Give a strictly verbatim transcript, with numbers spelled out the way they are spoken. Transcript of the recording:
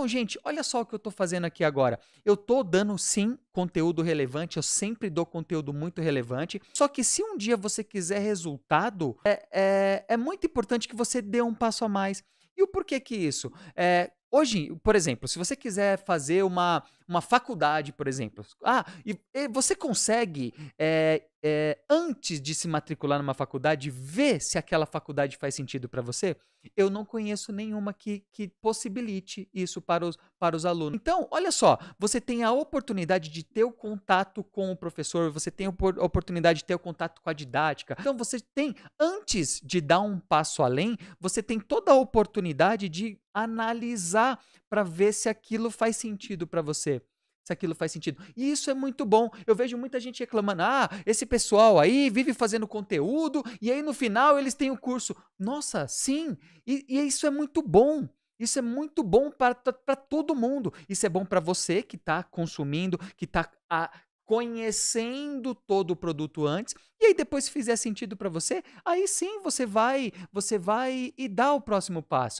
Então, gente, olha só o que eu estou fazendo aqui agora. Eu estou dando, sim, conteúdo relevante. Eu sempre dou conteúdo muito relevante. Só que se um dia você quiser resultado, é, é, é muito importante que você dê um passo a mais. E o porquê que isso? É, hoje, por exemplo, se você quiser fazer uma, uma faculdade, por exemplo. Ah, e, e você consegue, é, é, antes de se matricular numa faculdade, ver se aquela faculdade faz sentido para você? Eu não conheço nenhuma que, que possibilite isso para os, para os alunos. Então, olha só, você tem a oportunidade de ter o contato com o professor, você tem a oportunidade de ter o contato com a didática. Então, você tem, antes de dar um passo além, você tem toda a oportunidade de analisar para ver se aquilo faz sentido para você, se aquilo faz sentido. E isso é muito bom. Eu vejo muita gente reclamando, ah, esse pessoal aí vive fazendo conteúdo e aí no final eles têm o curso. Nossa, sim, e, e isso é muito bom. Isso é muito bom para todo mundo. Isso é bom para você que está consumindo, que está conhecendo todo o produto antes, e aí depois se fizer sentido para você, aí sim você vai, você vai e dá o próximo passo.